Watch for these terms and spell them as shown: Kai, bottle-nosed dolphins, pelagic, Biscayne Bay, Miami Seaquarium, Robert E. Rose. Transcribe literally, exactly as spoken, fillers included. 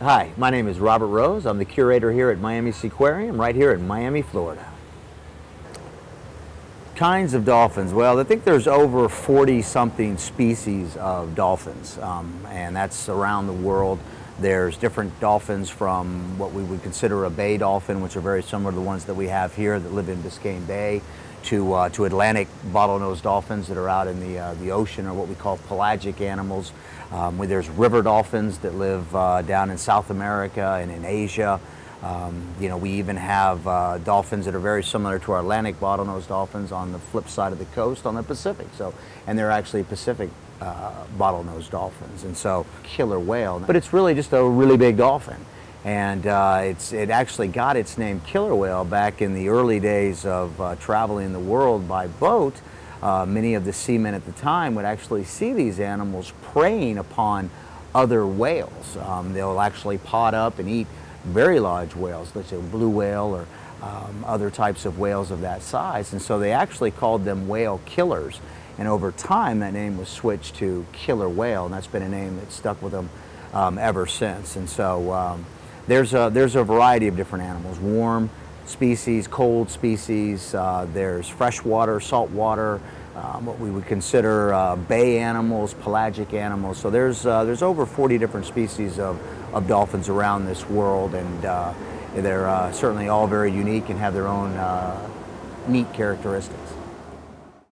Hi, my name is Robert Rose. I'm the curator here at Miami Seaquarium, right here in Miami, Florida. Kinds of dolphins. Well, I think there's over forty something species of dolphins, um, and that's around the world. There's different dolphins from what we would consider a bay dolphin, which are very similar to the ones that we have here that live in Biscayne Bay, to, uh, to Atlantic bottlenose dolphins that are out in the, uh, the ocean, or what we call pelagic animals. Um, where there's river dolphins that live uh, down in South America and in Asia. Um, you know, we even have uh, dolphins that are very similar to our Atlantic bottlenose dolphins on the flip side of the coast on the Pacific. So, and they're actually Pacific uh, bottlenose dolphins, and so killer whale. But it's really just a really big dolphin, and uh, it's it actually got its name killer whale back in the early days of uh, traveling the world by boat. Uh, many of the seamen at the time would actually see these animals preying upon other whales. Um, they'll actually pot up and eat very large whales, let's say blue whale or um, other types of whales of that size, and so they actually called them whale killers. And over time that name was switched to killer whale, and that's been a name that stuck with them um, ever since. And so um, there's, a, there's a variety of different animals, warm species, cold species, uh, there's freshwater, saltwater, um, what we would consider uh, bay animals, pelagic animals. So there's, uh, there's over forty different species of, of dolphins around this world, and uh, they're uh, certainly all very unique and have their own uh, neat characteristics.